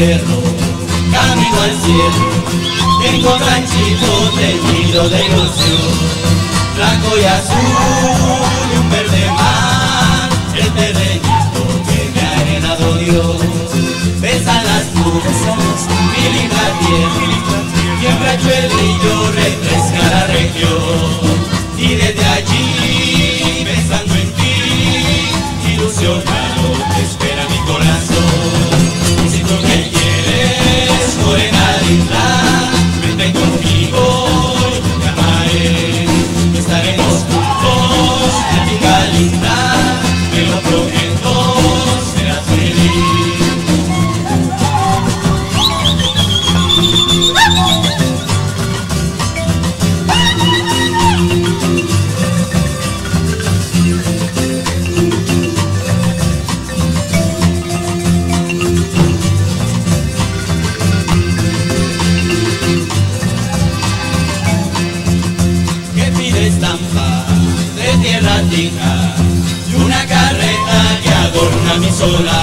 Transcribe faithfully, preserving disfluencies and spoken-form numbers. cerro, camino al cielo, tengo ranchito teñido de ilusión, blanco y azul y un verde mar, el terrenito que me ha heredado Dios. Besan las nubes, mi linda tierra, siembra chuelillo, refresca la región, y desde allí, pensando en ti, ilusionado te espera mi corazón. Estampa de tierra tica y una carreta que adorna mi sola.